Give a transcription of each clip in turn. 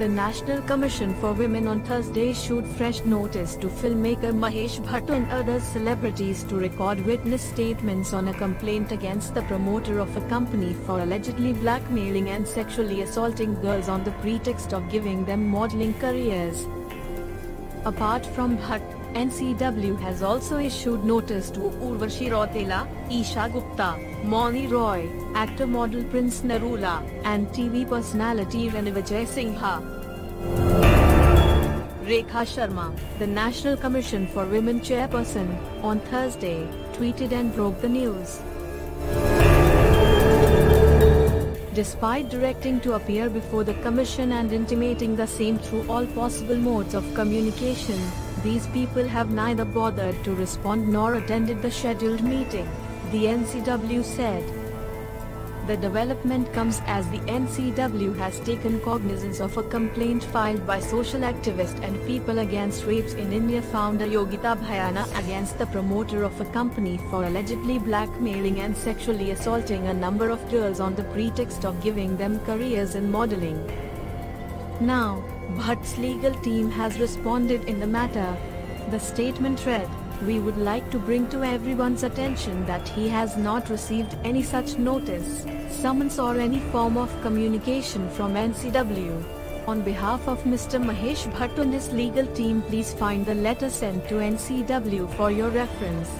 The National Commission for Women on Thursday issued fresh notice to filmmaker Mahesh Bhatt and other celebrities to record witness statements on a complaint against the promoter of a company for allegedly blackmailing and sexually assaulting girls on the pretext of giving them modeling careers. Apart from Bhatt, NCW has also issued notice to Urvashi Rautela, Isha Gupta, Moni Roy, actor-model Prince Narula, and TV personality Rannvijay Singha. Rekha Sharma, the National Commission for Women chairperson, on Thursday, tweeted and broke the news. Despite directing to appear before the commission and intimating the same through all possible modes of communication, these people have neither bothered to respond nor attended the scheduled meeting, the NCW said. The development comes as the NCW has taken cognizance of a complaint filed by social activist and people against rapes in India founder Yogita Bhayana against the promoter of a company for allegedly blackmailing and sexually assaulting a number of girls on the pretext of giving them careers in modeling. Now, Bhatt's legal team has responded in the matter. The statement read, "We would like to bring to everyone's attention that he has not received any such notice, summons or any form of communication from NCW. On behalf of Mr. Mahesh Bhatt and his legal team, please find the letter sent to NCW for your reference.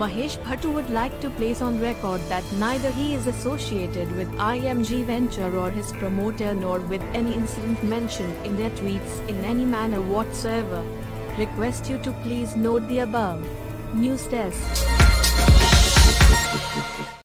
Mahesh Bhatt would like to place on record that neither he is associated with IMG Venture or his promoter nor with any incident mentioned in their tweets in any manner whatsoever. Request you to please note the above." News Desk.